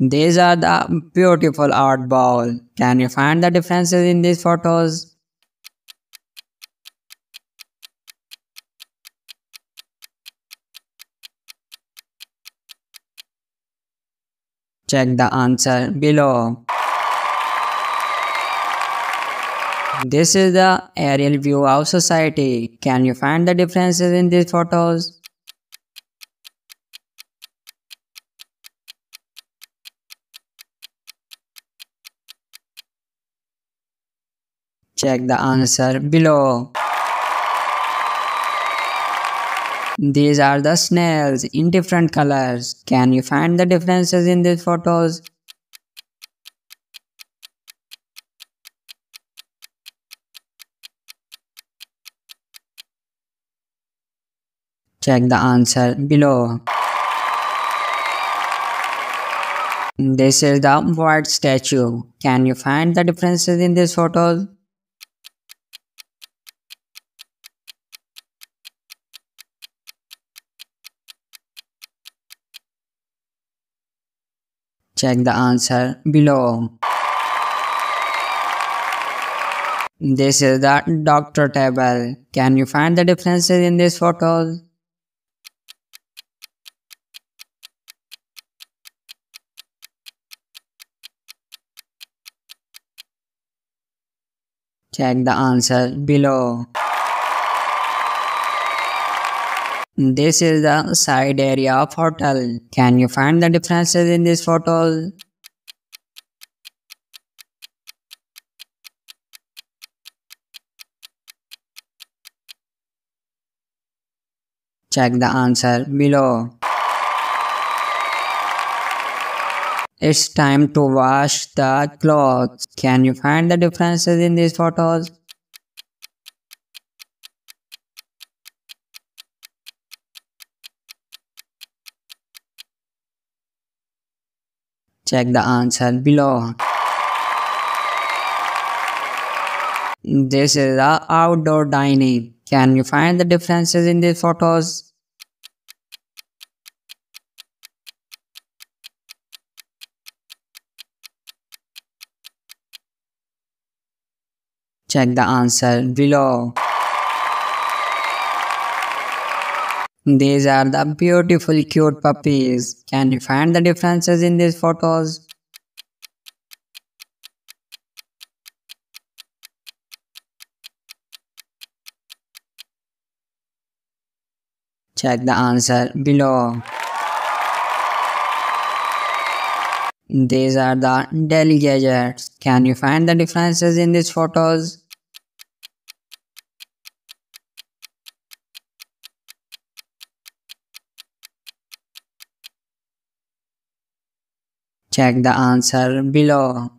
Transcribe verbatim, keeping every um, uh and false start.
These are the beautiful art balls. Can you find the differences in these photos? Check the answer below. This is the aerial view of society. Can you find the differences in these photos? Check the answer below. These are the snails in different colors. Can you find the differences in these photos? Check the answer below. This is the white statue. Can you find the differences in these photos? Check the answer below. This is the doctor table. Can you find the differences in these photos? Check the answer below. This is the side area of hotel. Can you find the differences in these photos? Check the answer below. It's time to wash the clothes. Can you find the differences in these photos? Check the answer below. This is the outdoor dining. Can you find the differences in these photos? Check the answer below. These are the beautiful cute puppies. Can you find the differences in these photos? Check the answer below. These are the daily gadgets. Can you find the differences in these photos? Check the answer below.